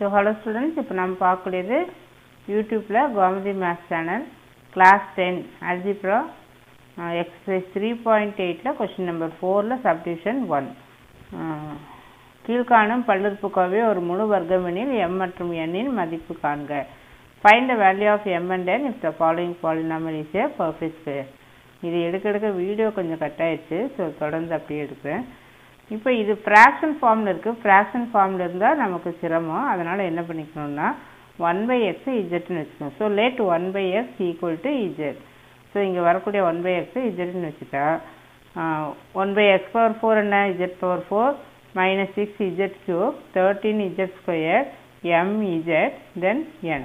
So, hello students, now we will talk about YouTube Gomathi Maths Channel Class 10 Algebra Exercise 3.8 Question number 4 Subdivision 1. கீழ்காணும் பல்லுறுப்புக்கோவை ஒரு முழு வர்க்கமெனில் m மற்றும் n இன் மதிப்பு காண்க. Find the value of m and n if the following polynomial is a perfect square. இது எடுக்க video கொஞ்சம் கட் ஆயிடுச்சு. சோ தொடர்ந்து அப்படியே எடுக்கிறேன். இப்போ இது fraction formல இருக்கு. Fraction formல இருந்தா நமக்கு சிரமம். அதனால என்ன பண்ணிக்கணும்னா 1/x z ன்னு வெச்சுக்கணும். So let 1/x = z. So இங்க வரக்கூடிய 1/x z ன்னு வெச்சிட்டா 1/x^4 என்ன z^4 minus 6z³ 13z² mz then n.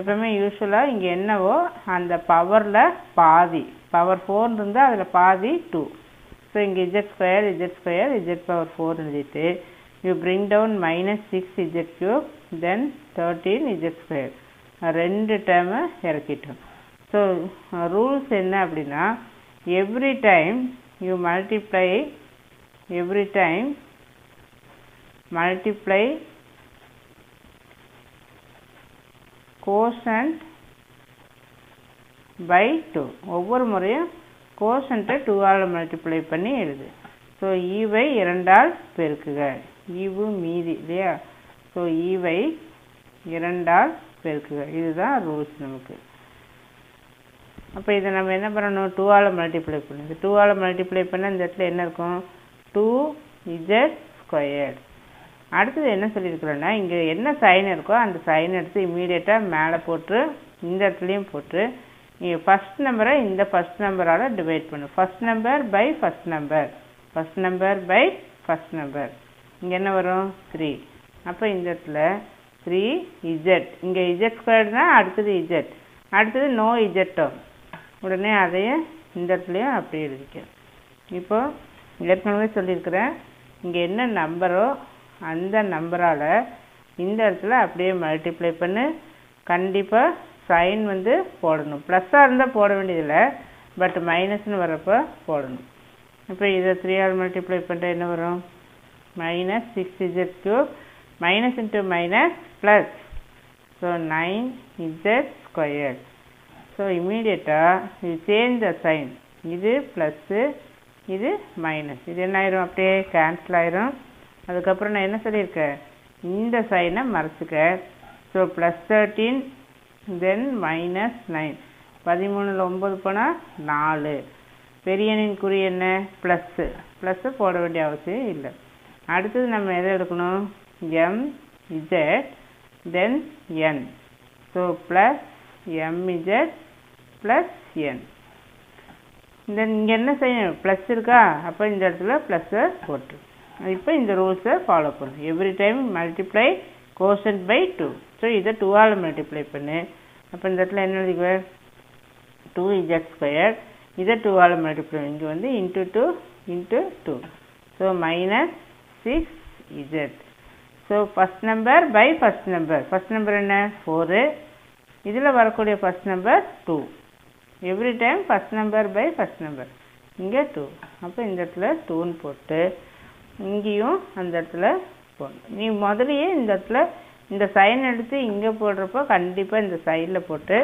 எப்பவுமே யூசுவலா இங்க என்னவோ அந்த பவர்ல பாதி பவர் 4 இருந்தா அதுல பாதி 2. So இங்க z² z^4 எழுதிட்டு you bring down minus 6z³ then 13z². ரெண்டு டேர்ம் இறக்கிட்டோம். So rules என்ன அப்படினா every time multiply quotient by 2. ஒவ்வொரு முறையும் quotient 2 ஆல் multiply பண்ணி எழுது. So ஈவை 2 ஆல் பெருக்குக. ஈவு மீதி இல்லையா? So ஈவை 2 ஆல் பெருக்குக. இதுதான் rules நமக்கு. அப்ப இத நாம என்ன பண்ணனும்? 2 ஆல் multiply பண்ணனும். 2 ஆல் multiply பண்ணா இந்த இடத்துல என்ன இருக்கும்? 2z². அடுத்து என்ன சொல்லிருக்கறேன்னா இங்க என்ன சைன் இருக்கோ அந்த சைன் எடுத்து இமிடியேட்டா மேலே போட்டு இந்த இடத்துலயும் போட்டு ஃபர்ஸ்ட் நம்பரை இந்த ஃபர்ஸ்ட் நம்பரால டிவைட் பண்ணு. First number by first number இங்க என்ன வரும்? 3. அப்ப இந்த இடத்துல 3z இங்க z² னா அடுத்து z அடுத்து no z term. உடனே அதையே இந்த இடத்துலயும் அப்படியே எழுதிக்க. இப்போ ஏற்கனவே சொல்லிருக்கறேன் இங்க என்ன நம்பரோ அந்த நம்பரால இந்த இடத்துல அப்படியே மல்டிப்ளை பண்ணு. கண்டிப்பா சைன் போடணும். பிளஸ் இருந்தா போட வேண்டியது இல்ல, பட் மைனஸ்னு வரப்ப போடணும். இப்போ இத 3 ஆல் மல்டிப்ளை பண்ணா என்ன வரும்? -6z³ minus into minus plus so 9z². So immediately you change the sign. இது பிளஸ் இது மைனஸ். இது என்ன ஆயிரும்? அப்படியே கேன்சல் ஆயிரும். அதுக்கு அப்புறம் நான் என்ன சொல்லிருக்கேன்? இந்த சைனை மறைச்சுக்க. So +13 then -9. 13 ல 9 போனா 4. பெரிய எண்ணின் குறி என்ன? பிளஸ் போட வேண்டிய அவசியம் இல்ல. அடுத்து நம்ம எதை எடுக்கணும்? m z then n. So +mz +n. இங்க என்ன சைன்? பிளஸ் இருக்கா? அப்ப இந்த இடத்துல பிளஸ் போட்டு இப்போ இந்த ரூல்ஸ் ஃபாலோ பண்ணு. Every time multiply quotient by 2. So இத 2 ஆல் மல்டிப்ளை பண்ணு. அப்ப இந்த இடத்துல என்ன எழுதிக்குவே? 2z² இத 2 ஆல் மல்டிப்ளை இங்க * 2 * 2. So -6z. So first number by first number. First number என்ன? 4. இதுல வரக்கூடிய first number 2. Every time first number by first number. இங்க 2. அப்ப இந்த இடத்துல 2 ன்னு போட்டு இங்கேயும் அந்த இடத்துல போடணும். நீ முதல்லயே இந்த இடத்துல இந்த சைன் எடுத்து இங்க போடுறப்ப கண்டிப்பா இந்த சைடுல போட்டு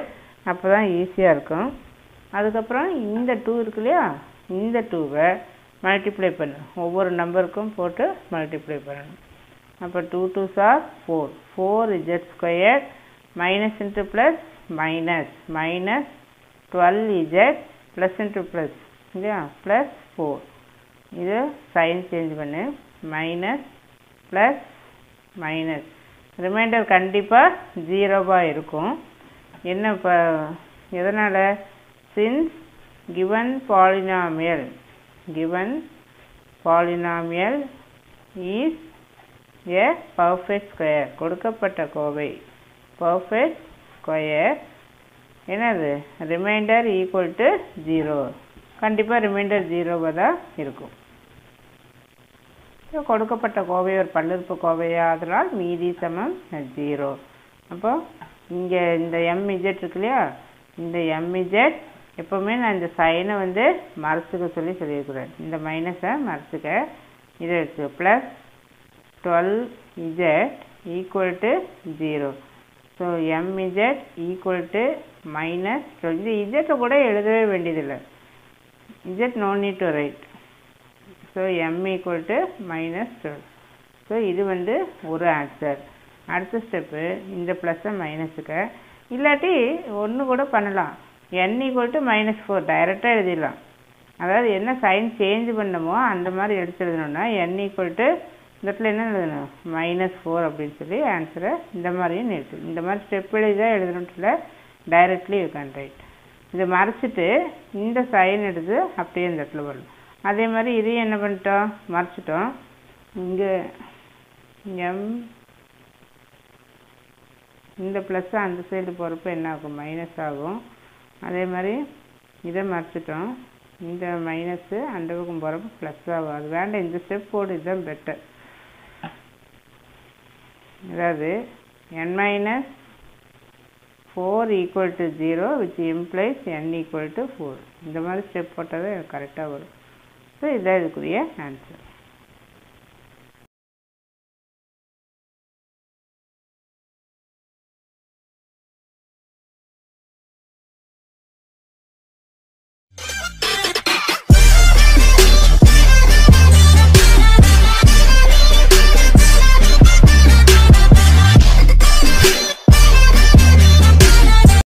அப்பதான் ஈஸியா இருக்கும். அதுக்கப்புறம் இந்த 2 இருக்கு இல்லையா? இந்த 2-வை மல்டிப்ளை பண்ணு. ஒவ்வொரு நம்பருக்கும் போட்டு மல்டிப்ளை பண்ணணும். அப்ப 2 2s are 4. 4z² minus into plus minus 12z plus into plus இல்லையா? plus 4. இது சைன் சேஞ்ச் பண்ணு. மைனஸ் பிளஸ் மைனஸ் ரிமைண்டர் கண்டிப்பா 0-வா இருக்கும். என்ன எதனால? since given polynomial is a perfect square கொடுக்கப்பட்ட கோவை perfect square என்னது? ரிமைண்டர் = 0. கண்டிப்பா ரிமைண்டர் 0-வா தான் இருக்கும். கொடுக்கப்பட்ட கோவை ஒரு பல்லுறுப்புக்கோவையா அதனால் மீதி சமம் 0. அப்போ இங்க இந்த mz இருக்கு இல்லையா? இந்த mz எப்பவுமே நான் இந்த சைனை மறைச்சுக்க சொல்லியிருக்கிறேன். இந்த மைனஸை மறைச்சுக்க. இது இருக்கு +12z equal to 0. So, mz equal to minus 12. This z is no need to write. So, m equal to minus 12. So, this is one answer. Next step is this plus and minus. N equal to minus 4. Directly that is the sign change. N equal to that is minus 4 answer this step directly you can write. This is the sign obtain that level. That is why this is the plus and the side minus आगो अरे मरे इधर मार्चिटों इधर minus से अंडे को कुम्बारा plus आवाज वैंड इंदु step 4 is better इधर n minus 4 equal to 0 which implies n equal to 4 इधर step 4 correct so this is the answer.